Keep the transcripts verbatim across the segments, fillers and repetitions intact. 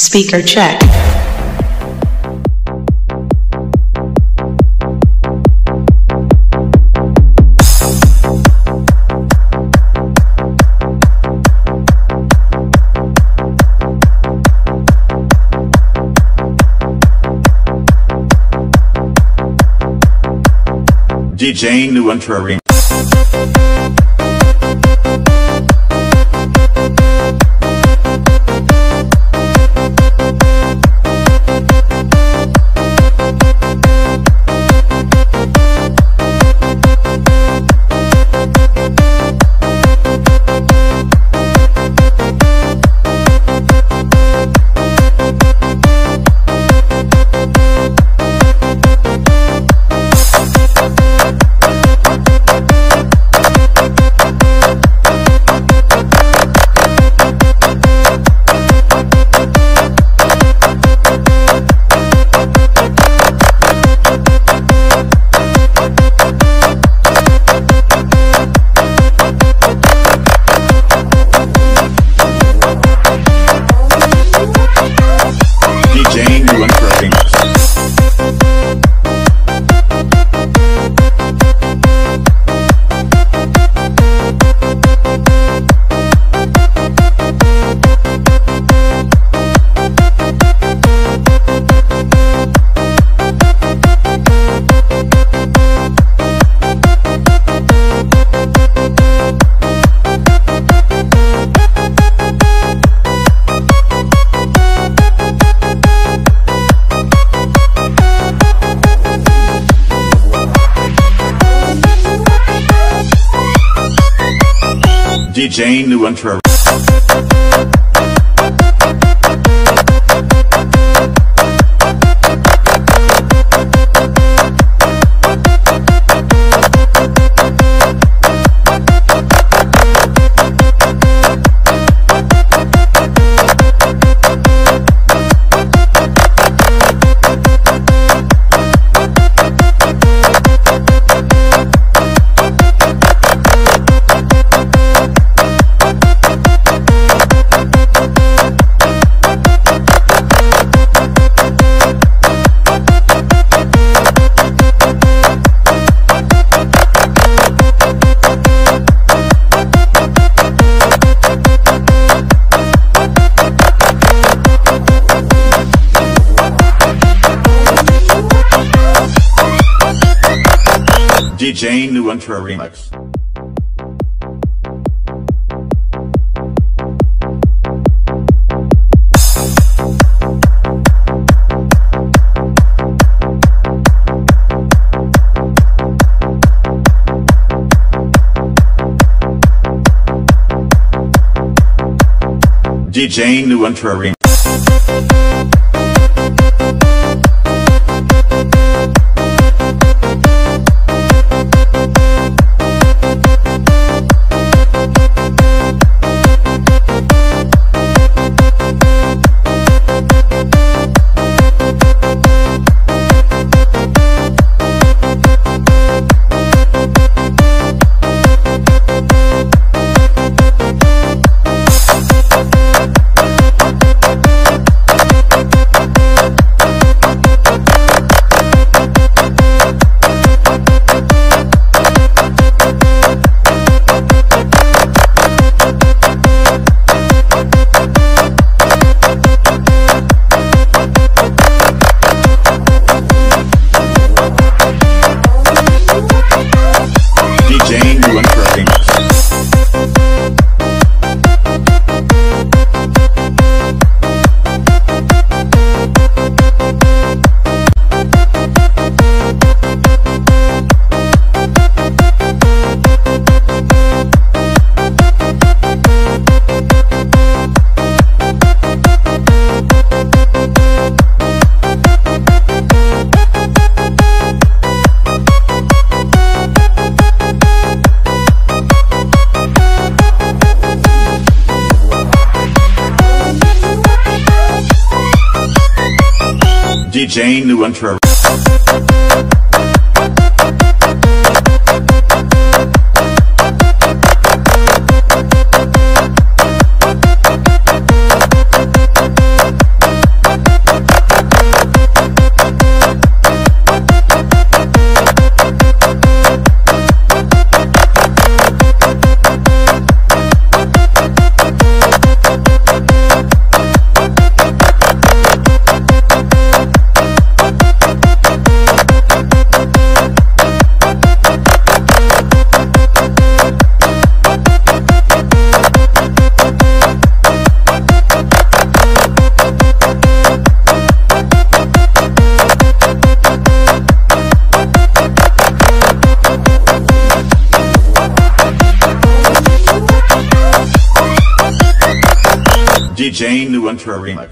Speaker check. D J New entering. D J New entering. D J New Entry Remix. D J New Entry Remix. D J New Entry. D J Nuentra remix.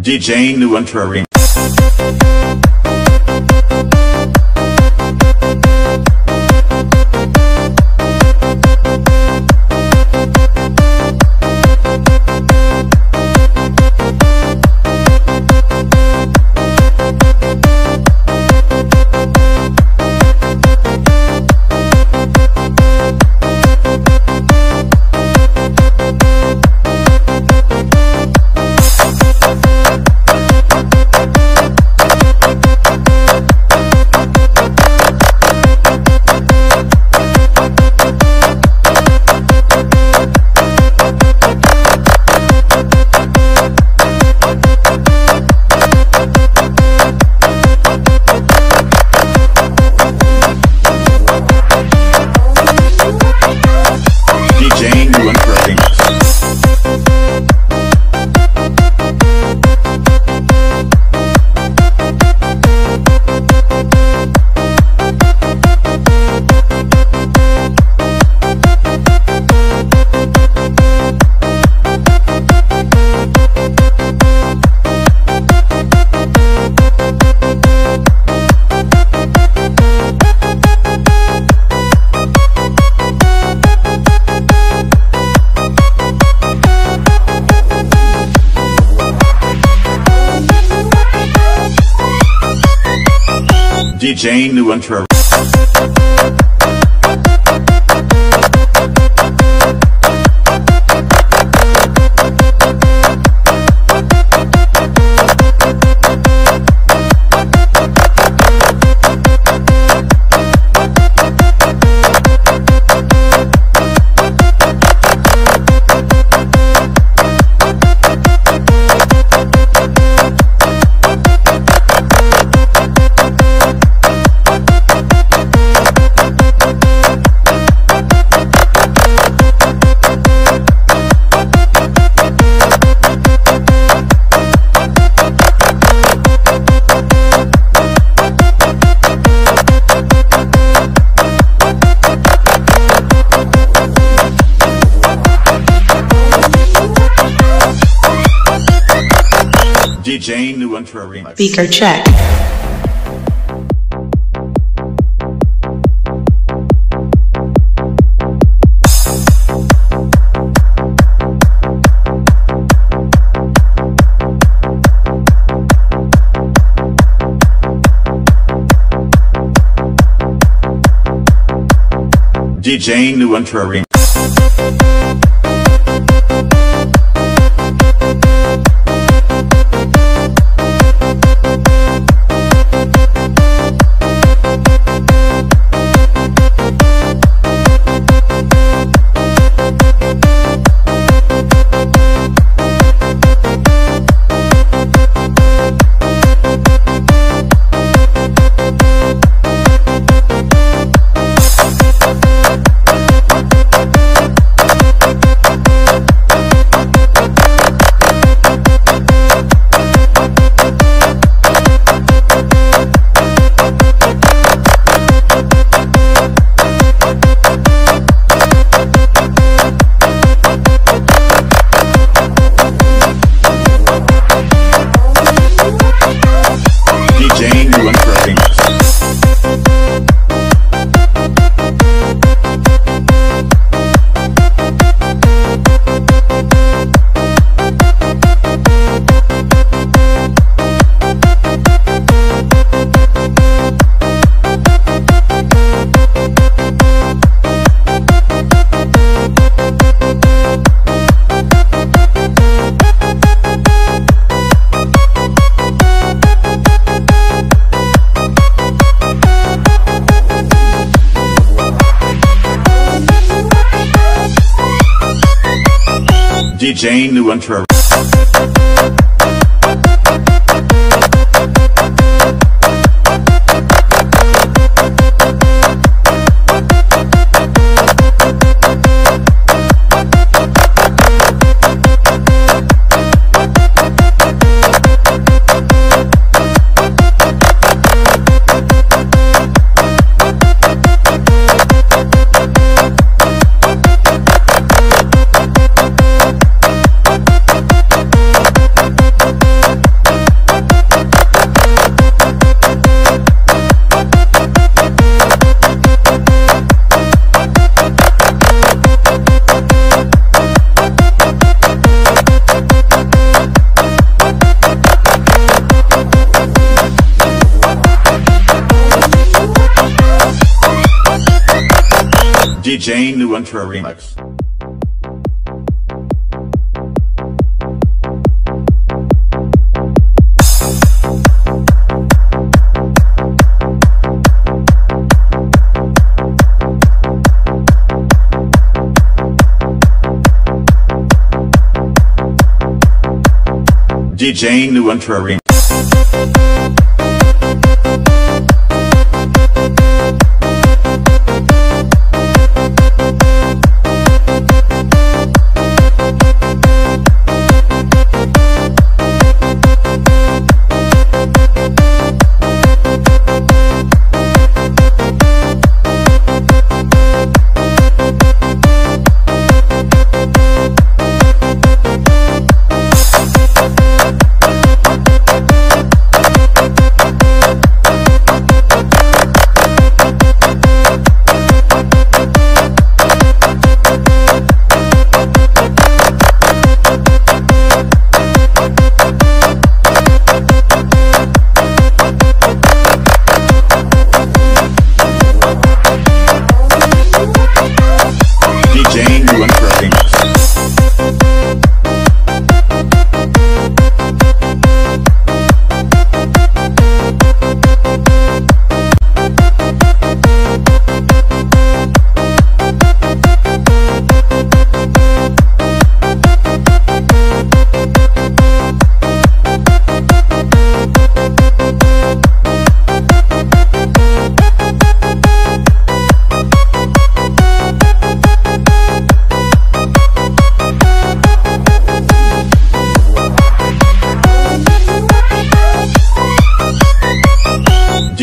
D J Nuentra remix. D J Nuentra. D J Nuentra remix. Speaker check. D J Nuentra remix. D J Nuentra. D J Nuentra remix. D J Nuentra remix.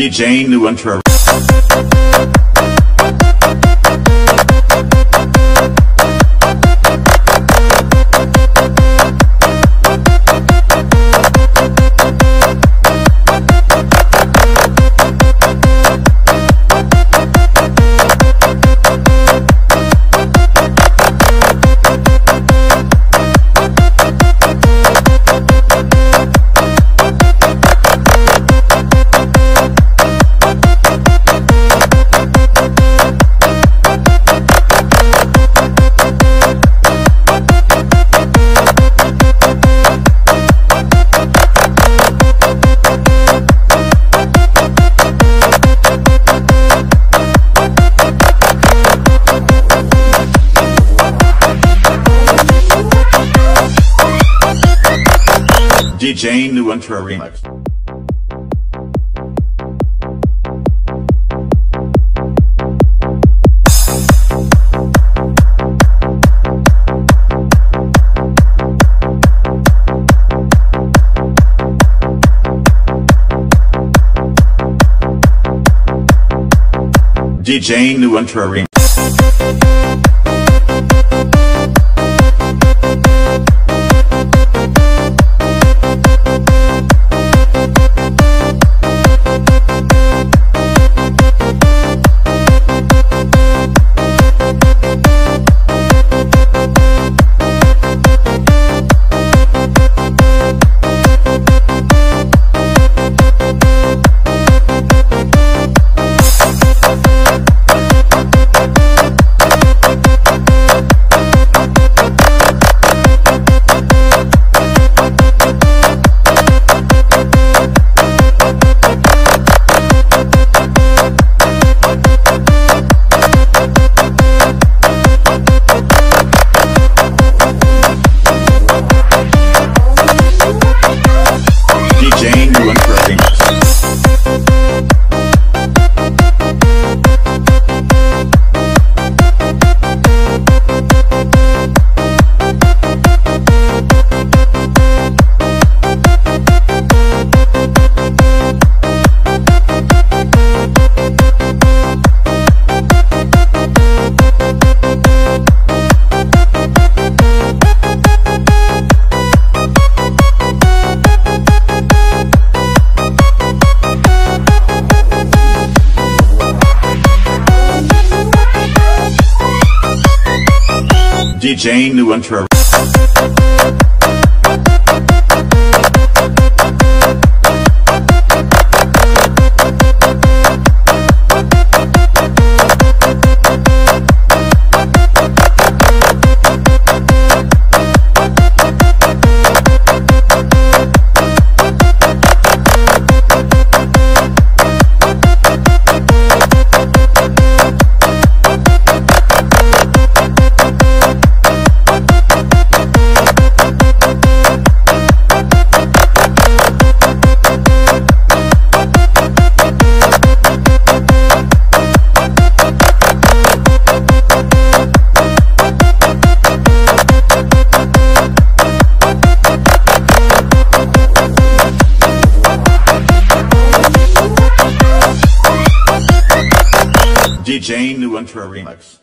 D J Nuentra. D J Nuentra remix. D J Nuentra remix. D J Nuentra. D J New Intro Remix.